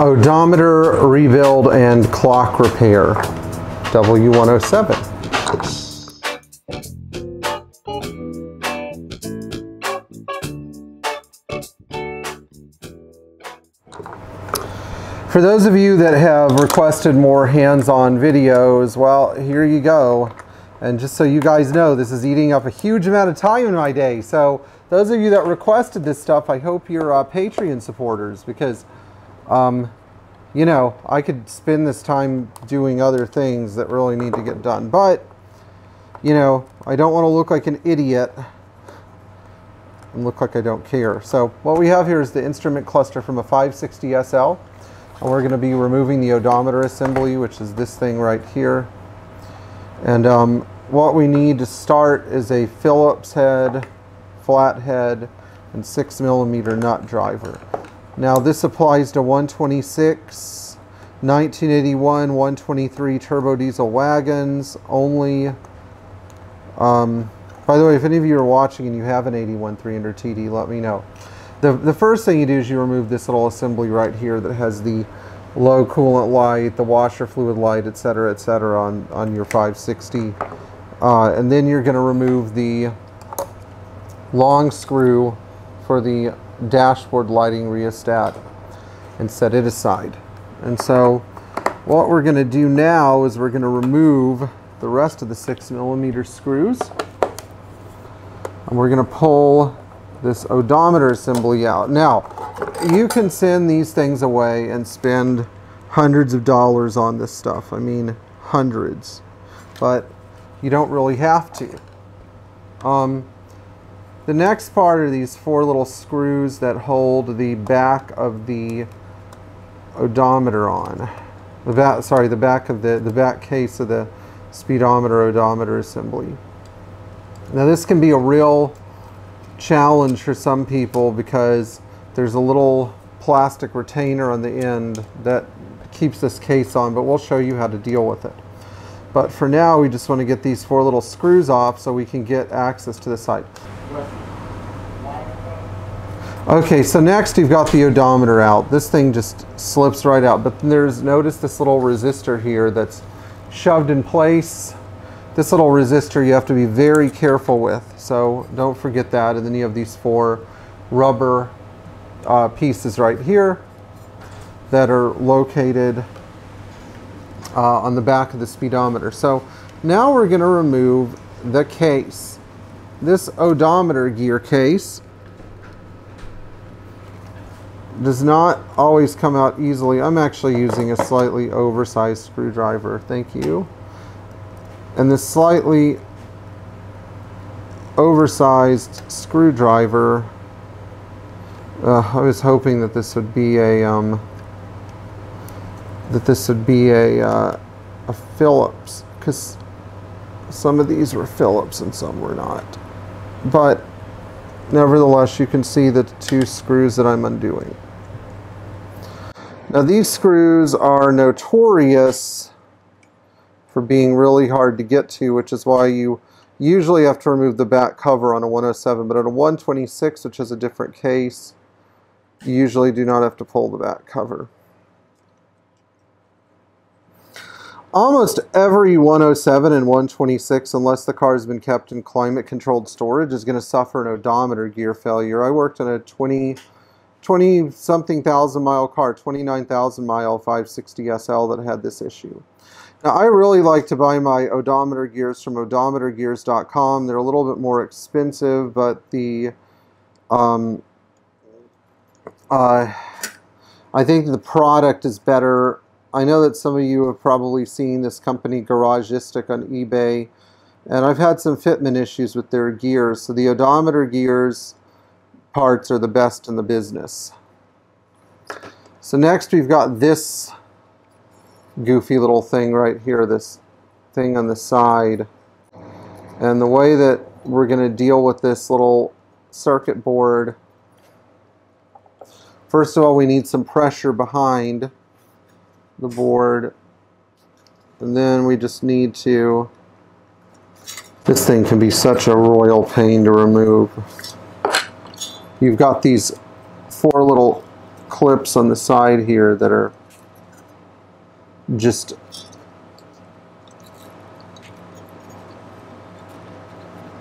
Odometer rebuild and clock repair, W107. For those of you that have requested more hands-on videos, well, here you go. And just so you guys know, this is eating up a huge amount of time in my day. So those of you that requested this stuff, I hope you're Patreon supporters, because, you know, I could spend this time doing other things that really need to get done. But, you know, I don't want to look like an idiot and look like I don't care. So what we have here is the instrument cluster from a 560 SL. And we're going to be removing the odometer assembly, which is this thing right here. And what we need to start is a Phillips head, flat head, and 6mm nut driver. Now this applies to 126, 1981, 123 turbo diesel wagons only. By the way, if any of you are watching and you have an 81 300 TD, let me know. The first thing you do is you remove this little assembly right here that has the low coolant light, the washer fluid light, etc., on your 560. And then you're going to remove the long screw for the dashboard lighting rheostat and set it aside. And so what we're going to do now is we're going to remove the rest of the 6mm screws. And we're going to pull this odometer assembly out. Now, you can send these things away and spend hundreds of dollars on this stuff. I mean, hundreds. But you don't really have to. The next part are these four little screws that hold the back of the odometer on. The back case of the speedometer odometer assembly. Now this can be a real challenge for some people because there's a little plastic retainer on the end that keeps this case on, but we'll show you how to deal with it. But for now, we just want to get these four little screws off so we can get access to the side. Okay, so next you've got the odometer out. This thing just slips right out, but notice this little resistor here that's shoved in place. This little resistor you have to be very careful with, so don't forget that. And then you have these four rubber pieces right here that are located on the back of the speedometer. So now we're going to remove the case, this odometer gear case. Does not always come out easily. I'm actually using a slightly oversized screwdriver. Thank you. And this slightly oversized screwdriver, I was hoping that this would be a Phillips, because some of these were Phillips and some were not. But nevertheless, you can see the two screws that I'm undoing. Now these screws are notorious for being really hard to get to, which is why you usually have to remove the back cover on a 107, but on a 126, which is a different case, you usually do not have to pull the back cover. Almost every 107 and 126, unless the car has been kept in climate-controlled storage, is going to suffer an odometer gear failure. I worked on a 20-something thousand mile car, 29,000 mile 560 SL that had this issue. Now, I really like to buy my odometer gears from odometergears.com. They're a little bit more expensive, but the I think the product is better. I know that some of you have probably seen this company Garagistic on eBay, and I've had some fitment issues with their gears. So the odometer gears parts are the best in the business. So next we've got this goofy little thing right here, this thing on the side. And the way that we're going to deal with this little circuit board, first of all, we need some pressure behind the board, and then we just need to, this thing can be such a royal pain to remove. You've got these four little clips on the side here that are just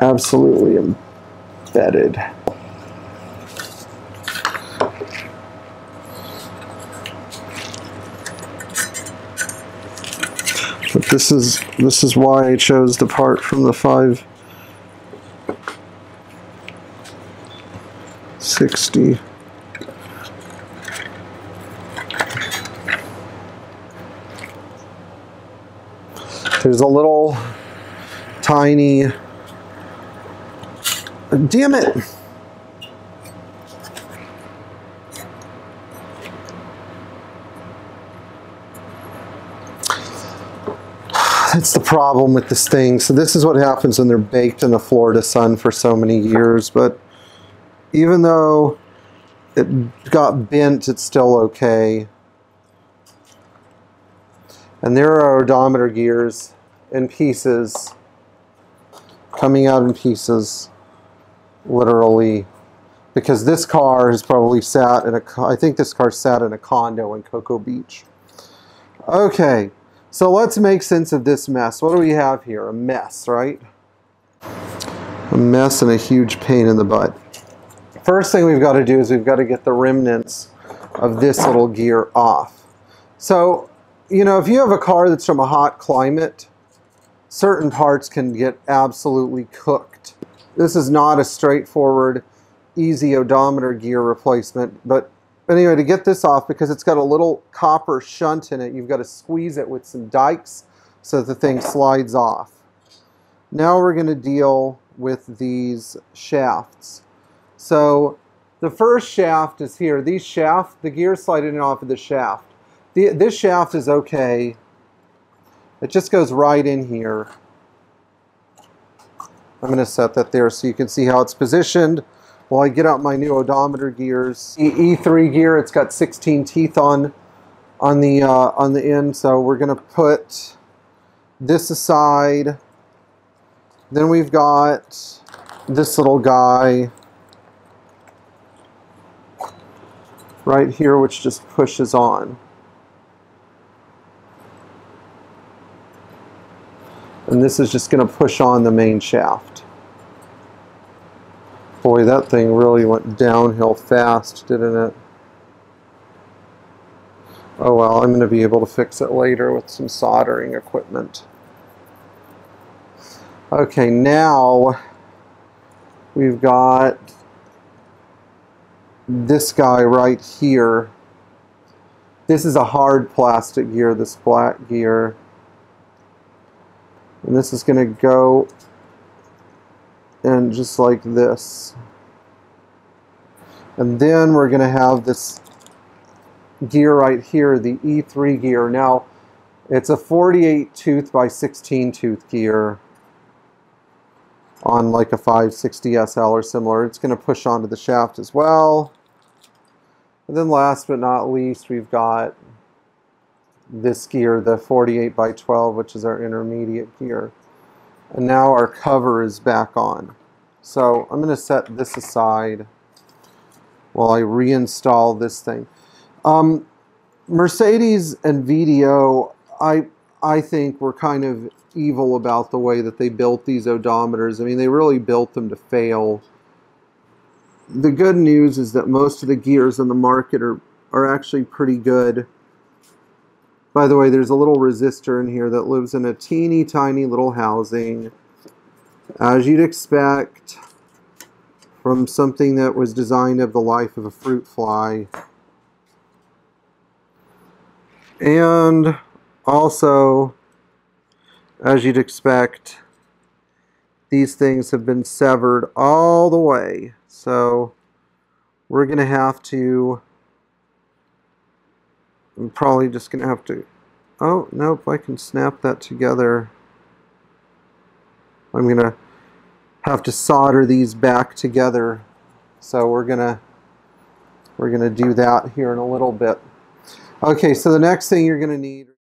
absolutely embedded. But this is why I chose the part from the 560. There's a little tiny, damn it, that's the problem with this thing. So this is what happens when they're baked in the Florida sun for so many years, but even though it got bent, it's still okay. And there are odometer gears in pieces, coming out in pieces, literally, because this car has probably sat in a, I think this car sat in a condo in Cocoa Beach. Okay, so let's make sense of this mess. What do we have here? A mess, right? A mess and a huge pain in the butt. First thing we've got to do is we've got to get the remnants of this little gear off. So, you know, if you have a car that's from a hot climate, certain parts can get absolutely cooked. This is not a straightforward, easy odometer gear replacement, but anyway, to get this off, because it's got a little copper shunt in it, you've got to squeeze it with some dikes so that the thing slides off. Now we're going to deal with these shafts. So the first shaft is here. These shaft, the gear slide in and off of the shaft. This shaft is okay. It just goes right in here. I'm going to set that there so you can see how it's positioned while I get out my new odometer gears. E3 gear, it's got 16 teeth on the end, so we're going to put this aside. Then we've got this little guy right here, which just pushes on. And this is just going to push on the main shaft. Boy, that thing really went downhill fast, didn't it? Oh well, I'm going to be able to fix it later with some soldering equipment. Okay, now we've got this guy right here. This is a hard plastic gear, this black gear. And this is going to go in just like this. And then we're going to have this gear right here, the E3 gear. Now, it's a 48 tooth by 16 tooth gear on like a 560 SL or similar. It's going to push onto the shaft as well. And then last but not least, we've got this gear, the 48 by 12, which is our intermediate gear. And now our cover is back on, so I'm going to set this aside while I reinstall this thing. Mercedes and VDO, I think, were kind of evil about the way that they built these odometers. I mean, they really built them to fail. The good news is that most of the gears on the market are actually pretty good. By the way, there's a little resistor in here that lives in a teeny tiny little housing, as you'd expect from something that was designed of the life of a fruit fly. And also, as you'd expect, these things have been severed all the way. So we're going to have to, I'm probably just going to have to, oh, nope, I can snap that together. I'm going to have to solder these back together. So we're going to do that here in a little bit. Okay, so the next thing you're going to need